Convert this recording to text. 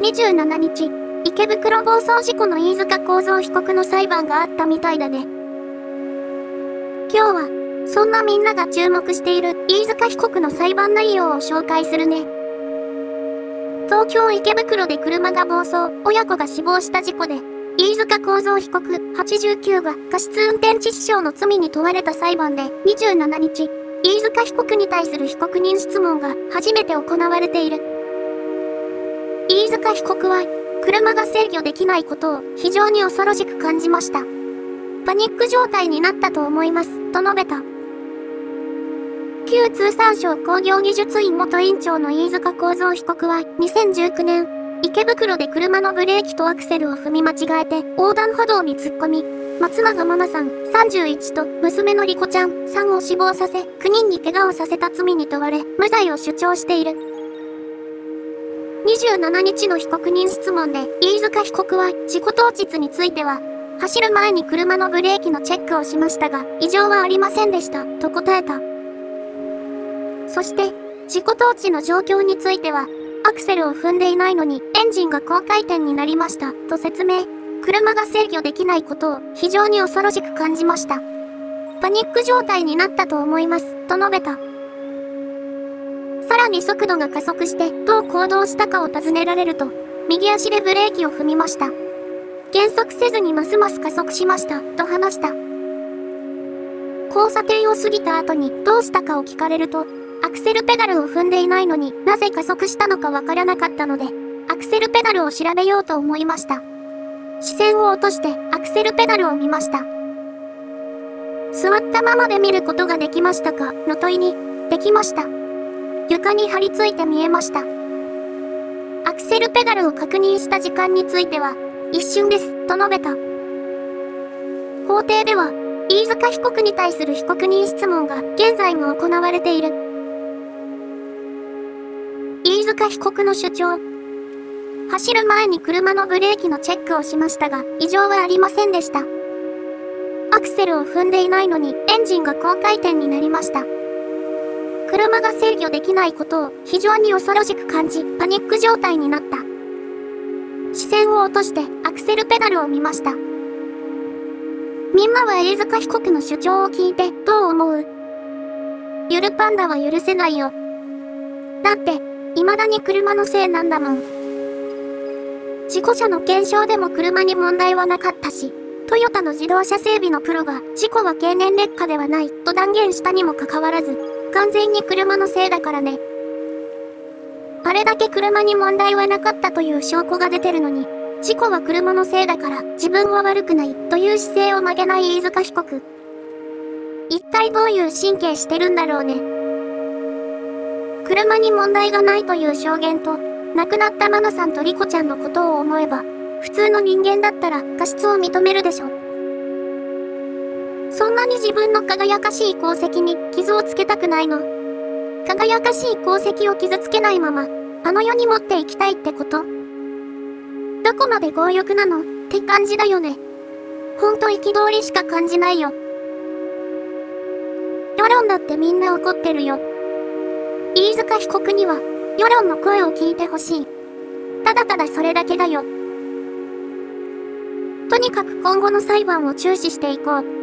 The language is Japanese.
27日、池袋暴走事故の飯塚幸三被告の裁判があったみたいだね。今日は、そんなみんなが注目している飯塚被告の裁判内容を紹介するね。東京池袋で車が暴走、親子が死亡した事故で、飯塚幸三被告89が過失運転致死傷の罪に問われた裁判で27日、飯塚被告に対する被告人質問が初めて行われている。飯塚被告は、車が制御できないことを非常に恐ろしく感じました。パニック状態になったと思います、と述べた。旧通産省工業技術院元院長の飯塚幸三被告は2019年、池袋で車のブレーキとアクセルを踏み間違えて横断歩道に突っ込み、松永真菜さん31と娘の莉子ちゃん3を死亡させ、9人に怪我をさせた罪に問われ、無罪を主張している。27日の被告人質問で飯塚被告は事故当日については、走る前に車のブレーキのチェックをしましたが、異常はありませんでした、と答えた。そして、事故当時の状況については、アクセルを踏んでいないのにエンジンが高回転になりました、と説明。車が制御できないことを非常に恐ろしく感じました。パニック状態になったと思います、と述べた。さらに速度が加速してどう行動したかを尋ねられると、右足でブレーキを踏みました。減速せずにますます加速しました、と話した。交差点を過ぎた後にどうしたかを聞かれると、アクセルペダルを踏んでいないのになぜ加速したのかわからなかったので、アクセルペダルを調べようと思いました。視線を落としてアクセルペダルを見ました。座ったままで見ることができましたかの問いに、できました。床に張り付いて見えました。アクセルペダルを確認した時間については、一瞬です、と述べた。法廷では、飯塚被告に対する被告人質問が現在も行われている。飯塚被告の主張。走る前に車のブレーキのチェックをしましたが、異常はありませんでした。アクセルを踏んでいないのにエンジンが高回転になりました。車が制御できないことを非常に恐ろしく感じ、パニック状態になった。視線を落としてアクセルペダルを見ました。みんなは飯塚被告の主張を聞いてどう思う？ゆるパンダは許せないよ。だって、未だに車のせいなんだもん。事故車の検証でも車に問題はなかったし、トヨタの自動車整備のプロが事故は経年劣化ではないと断言したにもかかわらず、完全に車のせいだからね。あれだけ車に問題はなかったという証拠が出てるのに、事故は車のせいだから自分は悪くないという姿勢を曲げない飯塚被告。一体どういう神経してるんだろうね。車に問題がないという証言と、亡くなった真菜さんと莉子ちゃんのことを思えば、普通の人間だったら過失を認めるでしょ。そんなに自分の輝かしい功績に傷をつけたくないの？輝かしい功績を傷つけないまま、あの世に持っていきたいってこと？どこまで強欲なのって感じだよね。ほんと憤りしか感じないよ。世論だってみんな怒ってるよ。飯塚被告には、世論の声を聞いてほしい。ただただそれだけだよ。とにかく今後の裁判を注視していこう。